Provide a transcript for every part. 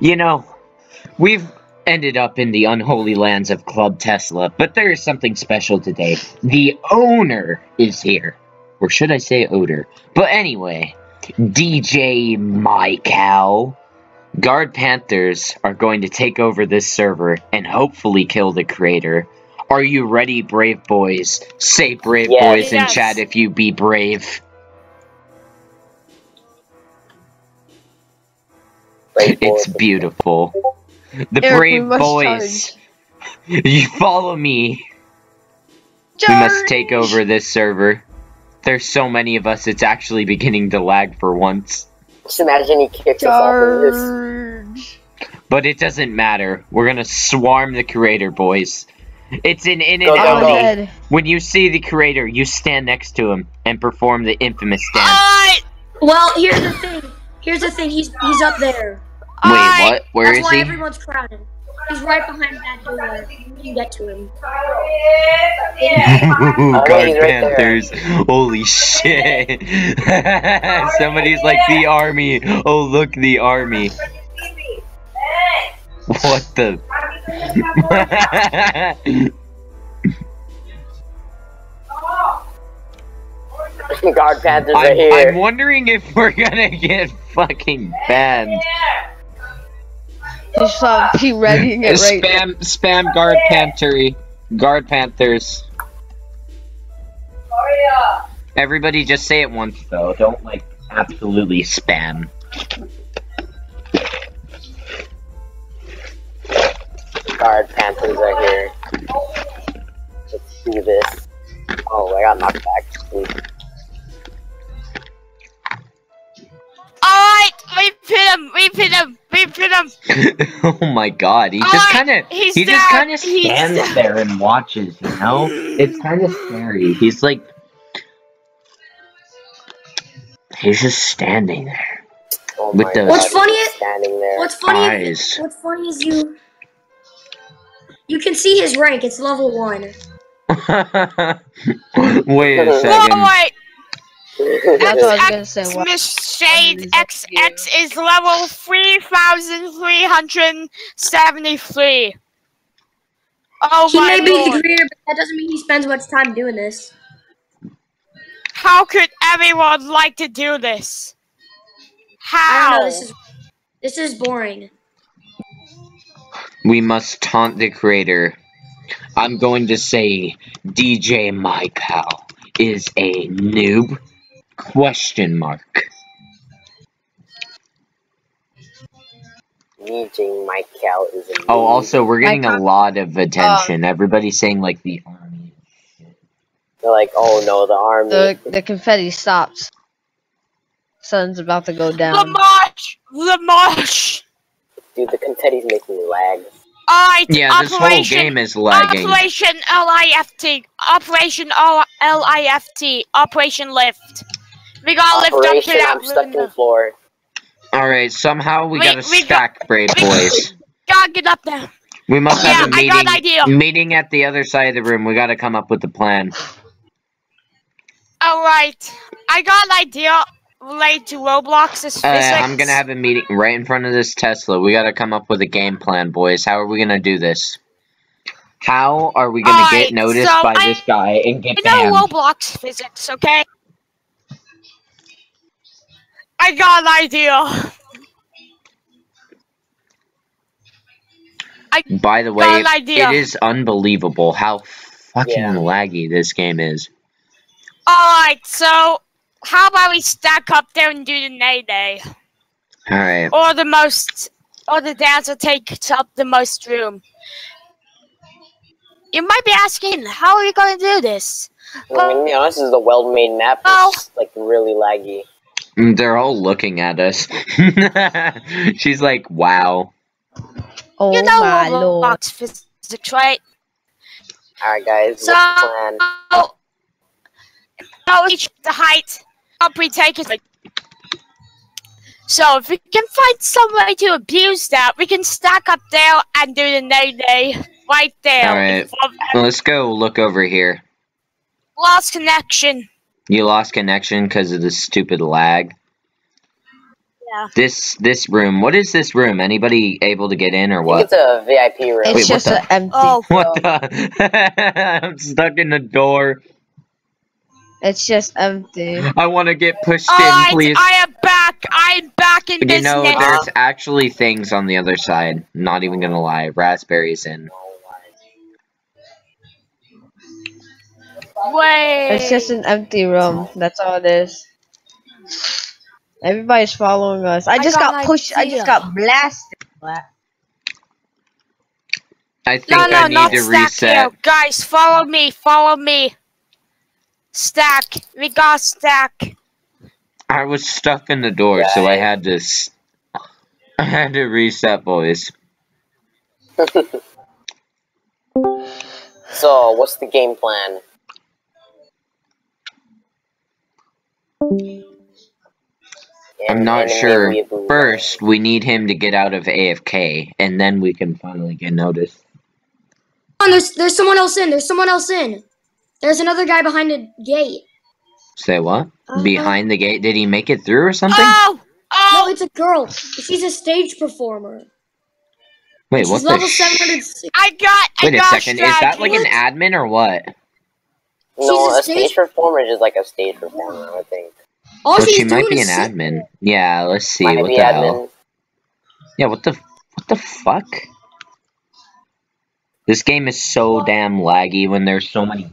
You know, we've ended up in the unholy lands of Club Tesla, but there is something special today. The owner is here. Or should I say odor? But anyway, DJ My Cow. Guard Panthers are going to take over this server and hopefully kill the creator. Are you ready, brave boys? Say brave boys in chat if you be brave. It's beautiful. The brave boys. You follow me. We must take over this server. There's so many of us, it's actually beginning to lag for once. Just imagine he kicks us off of this. But it doesn't matter. We're gonna swarm the creator, boys. It's an inability. When you see the creator, you stand next to him and perform the infamous dance. Well, here's the thing. Here's the thing. He's up there. Wait, what? Where is he? That's why everyone's crowded. He's right behind that door. You can get to him. Guard Panthers. Right, holy shit. Somebody's like, the army. Oh, look, the army. What the? Guard Panthers are here. I'm wondering if we're gonna get fucking banned. Just be ready and get right. Spam Guard Panthers. Everybody just say it once though. Don't like absolutely spam. Guard Panthers are here. Let's see this. Oh, I got knocked back. Alright, we pin him. Oh my god, he just kind of stands there and watches, you know? It's kind of scary. He's like, he's just standing there. Oh with the what's funny is you can see his rank. It's level 1. Wait a second. Wait. Ms. Shade XX is level 3,373. Oh my lord. He may be the creator, but that doesn't mean he spends much time doing this. How could everyone like to do this? How? I don't know, this is boring. We must taunt the creator. I'm going to say DJ My Cow is a noob. ? DJ My Cow is a noob. Oh, also, we're getting a lot of attention. Everybody's saying, like, the army. They're like, oh no, the army. The confetti stops. Sun's about to go down. The march! Dude, the confetti's making me lag. Yeah, this whole game is lagging. Operation LIFT. Operation LIFT. Operation LIFT. We gotta lift up to that room. Floor. Alright, somehow we gotta stack, brave boys. Gotta get up there. We must have a meeting. I got an idea. Meeting at the other side of the room. We gotta come up with a plan. Alright. I got an idea related to Roblox. I'm gonna have a meeting right in front of this Tesla. We gotta come up with a game plan, boys. How are we gonna do this? How are we gonna get noticed by this guy and get banned? I know Roblox physics, okay? I got an idea. By the way, it is unbelievable how fucking laggy this game is. Alright, so how about we stack up there and do the nay-day? Alright. Or the dancer takes up the most room. You might be asking, how are you gonna do this? Well, I mean, this is a well-made map. It's like really laggy. They're all looking at us. She's like, wow. Oh, you know my lord. Physics, right? Alright, guys. So, what's the plan? I'll reach the height. I'll retake it. So, if we can find some way to abuse that, we can stack up there and do the nay-nay right there. Alright. Well, let's go look over here. Lost connection. You lost connection because of the stupid lag. Yeah. This room. What is this room? Anybody able to get in or what? It's a VIP room. It's wait, just an empty. Oh, what the? I'm stuck in the door. It's just empty. I want to get pushed in, please. I am back. I'm back in this. You know, there's actually things on the other side. I'm not even gonna lie. Raspberry's in. Wait. It's just an empty room. That's all it is. Everybody's following us. I just got pushed. I just got blasted. I think I need to reset. You. Guys, follow me. Follow me. Stack. We got stack. I was stuck in the door, so I had to. I had to reset, boys. So, what's the game plan? I'm not sure. First, we need him to get out of AFK, and then we can finally get noticed. Oh, there's someone else in. There's someone else in. There's another guy behind the gate. Say what? Behind the gate? Did he make it through or something? Oh! Oh! No, it's a girl. She's a stage performer. Wait, what the? Level 760. Wait a second. Is that like an admin or what? No, she's a stage performer is like a stage performer, I think. But she might be an admin. Yeah, let's see. What the hell? Yeah, what the fuck? This game is so damn laggy when there's so many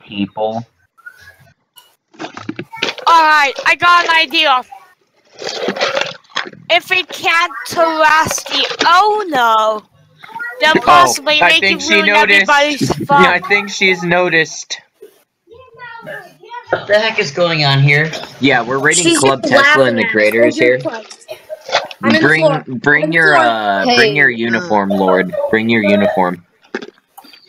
people. Alright, I got an idea. If we can't harass the owner, then possibly make it ruin everybody's fun. Yeah, I think she's noticed. What the heck is going on here? Yeah, we're raiding Club Tesla and the creators here. Bring your uniform, Lord. Bring your uniform.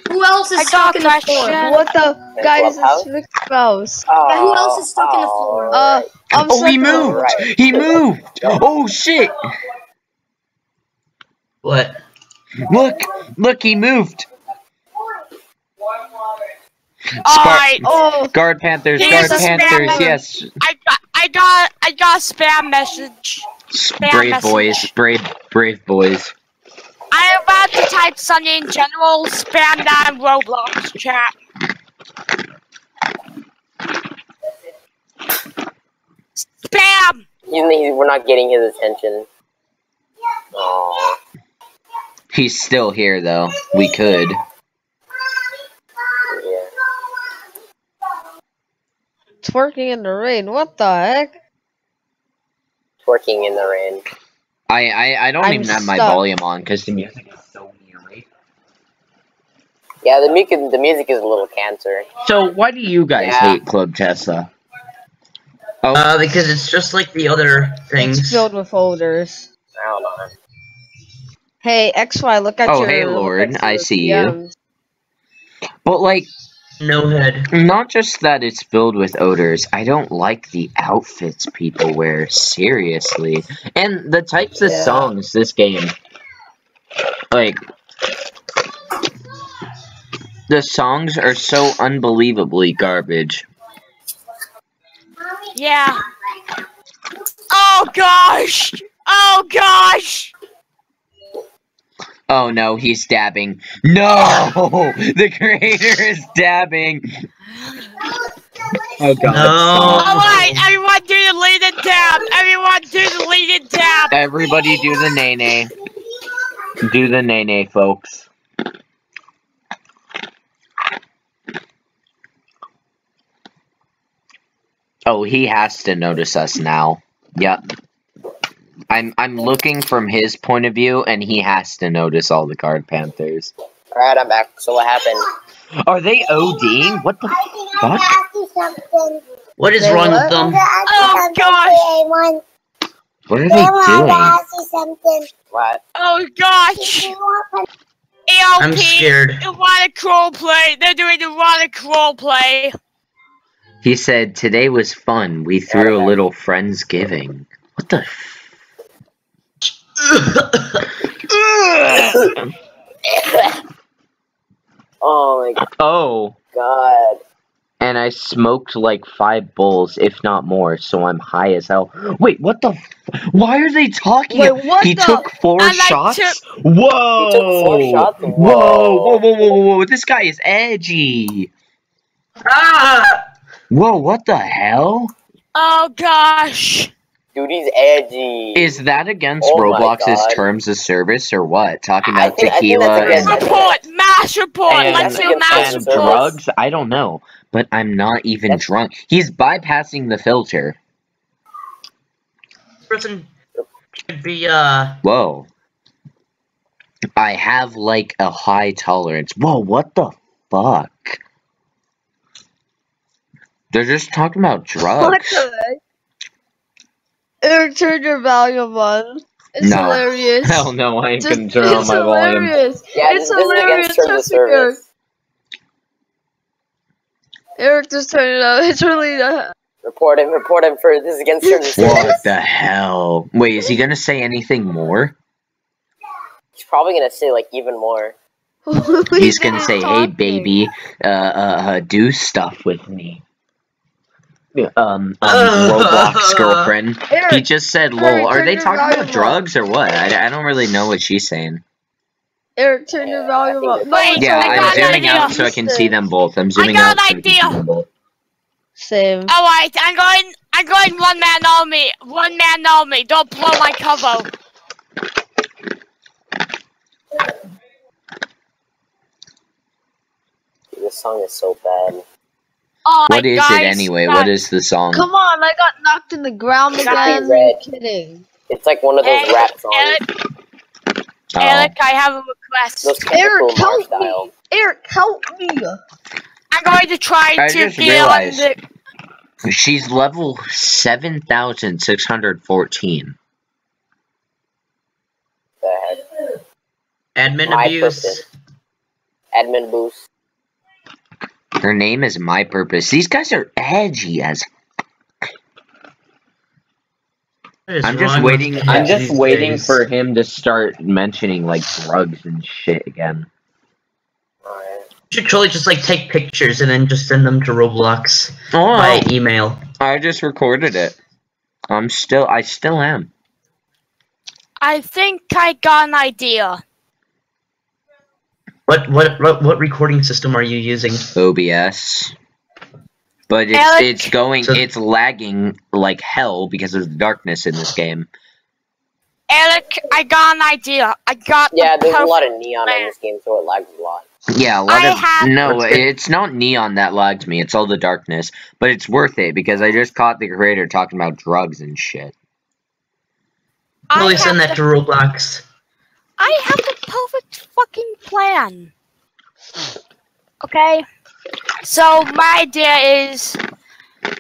Who else is stuck in the floor? What the guys? Exposed. Who else is stuck in the floor? He moved. Right. He moved. Oh shit! What? Look, he moved. Alright. Oh. Guard Panthers, Guard Panthers, yes. I got a spam message. Brave boys. I'm about to type Sunday in general, spam that in Roblox chat. Spam! We're not getting his attention. Aww. He's still here though. We could. Twerking in the rain, what the heck? Twerking in the rain. I don't even have my volume on because the music is so eerie. Yeah, the music is a little cancer. So why do you guys hate Club Tesla? Oh, because it's just like the other things. It's filled with folders. I don't know. Hey, XY, look at your. Oh, hey Lord, I see you. But like. No head. Not just that it's filled with odors. I don't like the outfits people wear, seriously. And the types of songs this game. Like, the songs are so unbelievably garbage. Yeah. Oh gosh! Oh gosh! Oh no, he's dabbing. No! The creator is dabbing! Oh god. No. Alright, everyone do the lead and dab! Everyone do the lead and dab! Everybody do the nay-nay. Do the nay-nay, folks. Oh, he has to notice us now. Yep. I'm looking from his point of view, and he has to notice all the Guard Panthers. Alright, I'm back. So what happened? Are they ODing? What the fuck? What is wrong with them? Oh, gosh! What are they doing? What? Oh, gosh! ELP, I'm scared. Erotic roleplay. They're doing erotic roleplay. He said, today was fun. We threw a little Friendsgiving. What the fuck? Oh my god. And and I smoked like 5 bowls, if not more, so I'm high as hell. Wait, what the f— why are they talking? Wait, what he, the took shots? Whoa. He took 4 shots? Whoa! Whoa! Whoa, whoa, whoa, whoa, this guy is edgy! Ah! Whoa, what the hell? Oh, gosh! Dude, he's edgy. Is that against Roblox's terms of service or what? Talking about tequila and report, mass report, let's do mass reports. Drugs? I don't know, but I'm not even drunk. He's bypassing the filter. Person should be whoa. I have like a high tolerance. Whoa, what the fuck? They're just talking about drugs. Turn your volume on. It's hilarious. Hell no, I ain't gonna turn on my volume. Yeah, it's hilarious. It's hilarious. Eric, just turn it up. It's really not. Report him for this is against terms of service. What the hell? Wait, is he gonna say anything more? He's probably gonna say like even more. He's gonna say, "Hey, baby, do stuff with me." Roblox girlfriend. Eric, he just said, "Lol." Eric, are they talking about drugs or what? I don't really know what she's saying. Eric, turn your volume up. Wait, yeah, I'm zooming out so I can see them both. I'm zooming out. I got an idea. Same. All right, I'm going one man army. One man army. Don't blow my cover. Dude, this song is so bad. Oh, what is it anyway? God. What is the song? Come on, I got knocked in the ground again. Are you kidding? It's like one of those rap songs. Eric, I have a request. Eric, help me! Eric, help me! I'm going to try to feel the— she's level 7,614. Admin abuse. Admin boost. Her name is My Purpose. These guys are edgy as f— I'm just waiting for him to start mentioning like drugs and shit again. Right. You should totally just like take pictures and then just send them to Roblox by email. I just recorded it. I still am. I think I got an idea. What recording system are you using? OBS. But it's lagging like hell because of the darkness in this game. Eric, I got an idea. Yeah, there's a lot of neon in this game, so it lags a lot. Yeah, a lot no, it's not neon that lags me, it's all the darkness. But it's worth it because I just caught the creator talking about drugs and shit. Really send that to Roblox. I have the perfect fucking plan. Okay? So, my idea is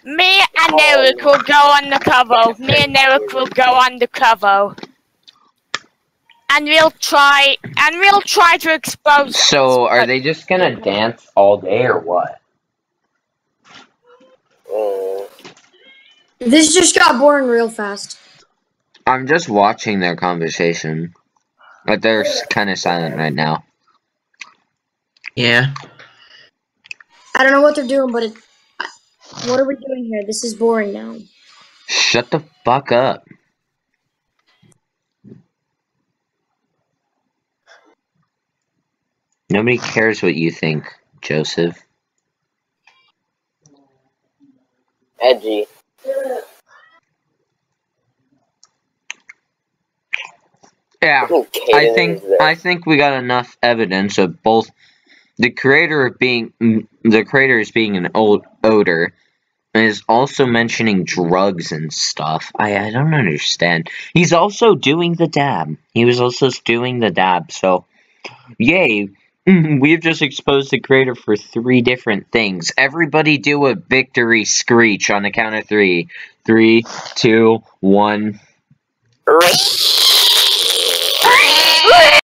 me and Eric will go undercover. And we'll try to expose— so, are they just gonna dance all day or what? This just got boring real fast. I'm just watching their conversation. But they're kind of silent right now. Yeah. I don't know what they're doing, but what are we doing here? This is boring now. Shut the fuck up. Nobody cares what you think, Joseph. Edgy. Yeah, I think we got enough evidence of both the creator is being an old odor and is also mentioning drugs and stuff. I don't understand. He's also doing the dab. He was also doing the dab. So, yay! We've just exposed the creator for 3 different things. Everybody do a victory screech on the count of 3. 3, 2, 1.